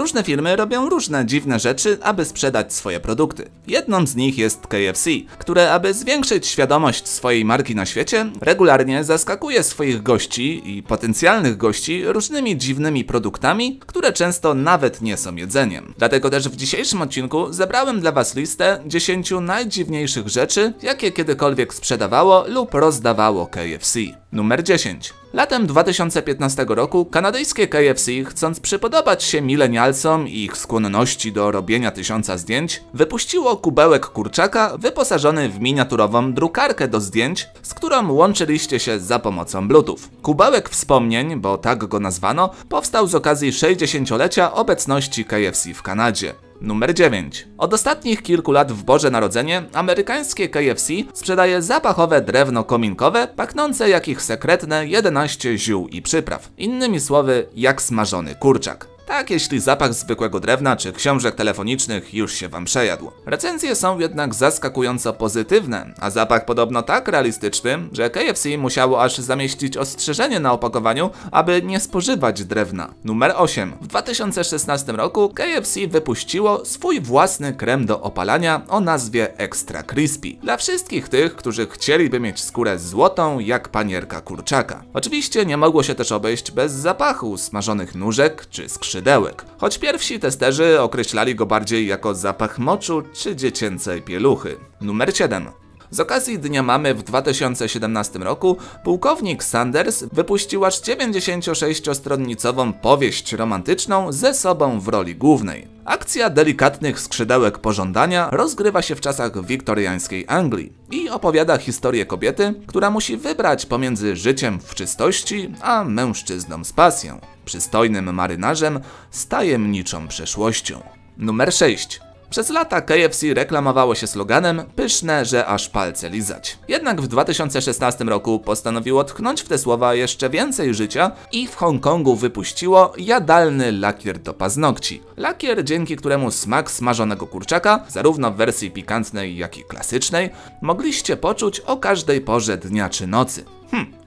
Różne firmy robią różne dziwne rzeczy, aby sprzedać swoje produkty. Jedną z nich jest KFC, które aby zwiększyć świadomość swojej marki na świecie, regularnie zaskakuje swoich gości i potencjalnych gości różnymi dziwnymi produktami, które często nawet nie są jedzeniem. Dlatego też w dzisiejszym odcinku zebrałem dla Was listę 10 najdziwniejszych rzeczy, jakie kiedykolwiek sprzedawało lub rozdawało KFC. Numer 10. Latem 2015 roku kanadyjskie KFC, chcąc przypodobać się milenialsom i ich skłonności do robienia 1000 zdjęć, wypuściło kubełek kurczaka wyposażony w miniaturową drukarkę do zdjęć, z którą łączyliście się za pomocą Bluetooth. Kubełek wspomnień, bo tak go nazwano, powstał z okazji 60-lecia obecności KFC w Kanadzie. Numer 9. Od ostatnich kilku lat w Boże Narodzenie amerykańskie KFC sprzedaje zapachowe drewno kominkowe, pachnące jak ich sekretne 11 ziół i przypraw. Innymi słowy, jak smażony kurczak. Tak, jeśli zapach zwykłego drewna czy książek telefonicznych już się Wam przejadł. Recenzje są jednak zaskakująco pozytywne, a zapach podobno tak realistyczny, że KFC musiało aż zamieścić ostrzeżenie na opakowaniu, aby nie spożywać drewna. Numer 8. W 2016 roku KFC wypuściło swój własny krem do opalania o nazwie Extra Crispy. Dla wszystkich tych, którzy chcieliby mieć skórę złotą jak panierka kurczaka. Oczywiście nie mogło się też obejść bez zapachu smażonych nóżek czy skrzydełek. Choć pierwsi testerzy określali go bardziej jako zapach moczu czy dziecięcej pieluchy. Numer 7. Z okazji Dnia Mamy w 2017 roku pułkownik Sanders wypuścił aż 96-stronicową powieść romantyczną ze sobą w roli głównej. Akcja delikatnych skrzydełek pożądania rozgrywa się w czasach wiktoriańskiej Anglii i opowiada historię kobiety, która musi wybrać pomiędzy życiem w czystości a mężczyzną z pasją, przystojnym marynarzem z tajemniczą przeszłością. Numer 6. Przez lata KFC reklamowało się sloganem "pyszne, że aż palce lizać". Jednak w 2016 roku postanowiło tknąć w te słowa jeszcze więcej życia i w Hongkongu wypuściło jadalny lakier do paznokci. Lakier, dzięki któremu smak smażonego kurczaka, zarówno w wersji pikantnej, jak i klasycznej, mogliście poczuć o każdej porze dnia czy nocy.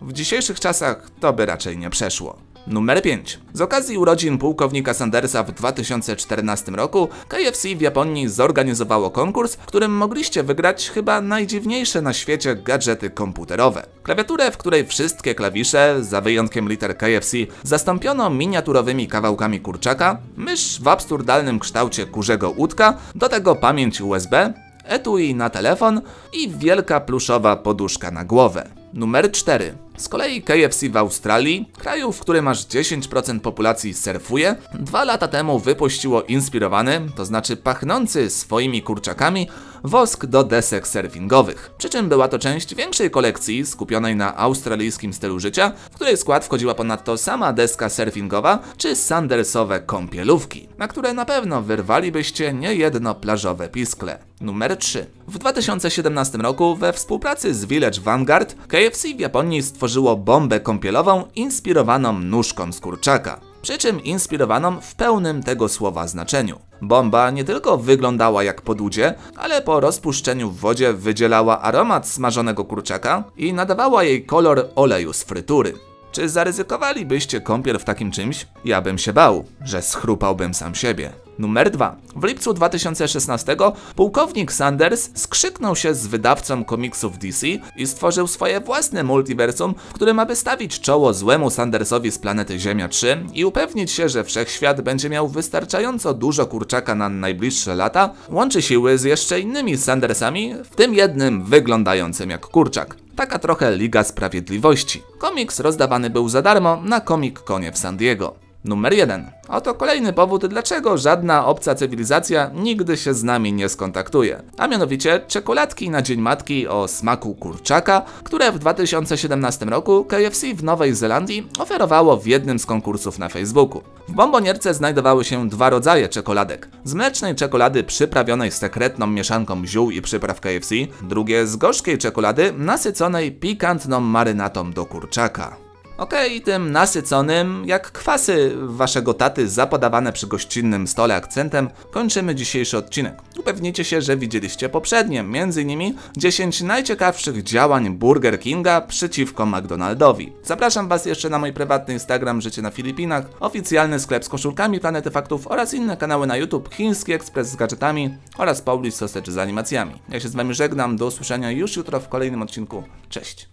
W dzisiejszych czasach to by raczej nie przeszło. Numer 5. Z okazji urodzin pułkownika Sandersa w 2014 roku KFC w Japonii zorganizowało konkurs, w którym mogliście wygrać chyba najdziwniejsze na świecie gadżety komputerowe. Klawiaturę, w której wszystkie klawisze, za wyjątkiem liter KFC, zastąpiono miniaturowymi kawałkami kurczaka, mysz w absurdalnym kształcie kurzego łódka, do tego pamięć USB, etui na telefon i wielka pluszowa poduszka na głowę. Numer 4. Z kolei KFC w Australii, kraju, w którym aż 10% populacji surfuje, 2 lata temu wypuściło inspirowany, to znaczy pachnący swoimi kurczakami, wosk do desek surfingowych. Przy czym była to część większej kolekcji skupionej na australijskim stylu życia, w której skład wchodziła ponadto sama deska surfingowa czy sandersowe kąpielówki, na które na pewno wyrwalibyście niejedno plażowe piskle. Numer 3. W 2017 roku we współpracy z Village Vanguard KFC w Japonii stworzyło bombę kąpielową inspirowaną nóżką z kurczaka. Przy czym inspirowaną w pełnym tego słowa znaczeniu. Bomba nie tylko wyglądała jak podłudzie, ale po rozpuszczeniu w wodzie wydzielała aromat smażonego kurczaka i nadawała jej kolor oleju z frytury. Czy zaryzykowalibyście kąpiel w takim czymś? Ja bym się bał, że schrupałbym sam siebie. Numer 2. W lipcu 2016 pułkownik Sanders skrzyknął się z wydawcą komiksów DC i stworzył swoje własne multiversum, w którym aby stawić czoło złemu Sandersowi z planety Ziemia 3 i upewnić się, że wszechświat będzie miał wystarczająco dużo kurczaka na najbliższe lata, łączy siły z jeszcze innymi Sandersami, w tym jednym wyglądającym jak kurczak. Taka trochę Liga Sprawiedliwości. Komiks rozdawany był za darmo na Comic-Conie w San Diego. Numer 1. Oto kolejny powód, dlaczego żadna obca cywilizacja nigdy się z nami nie skontaktuje. A mianowicie czekoladki na Dzień Matki o smaku kurczaka, które w 2017 roku KFC w Nowej Zelandii oferowało w jednym z konkursów na Facebooku. W bombonierce znajdowały się 2 rodzaje czekoladek. Z mlecznej czekolady przyprawionej sekretną mieszanką ziół i przypraw KFC, drugie z gorzkiej czekolady nasyconej pikantną marynatą do kurczaka. Okej, tym nasyconym, jak kwasy waszego taty zapodawane przy gościnnym stole akcentem, kończymy dzisiejszy odcinek. Upewnijcie się, że widzieliście poprzednie, m.in. 10 najciekawszych działań Burger Kinga przeciwko McDonaldowi. Zapraszam was jeszcze na mój prywatny Instagram Życie na Filipinach, oficjalny sklep z koszulkami Planety Faktów oraz inne kanały na YouTube, Chiński Ekspres z gadżetami oraz Polish Sausage z animacjami. Ja się z wami żegnam, do usłyszenia już jutro w kolejnym odcinku. Cześć!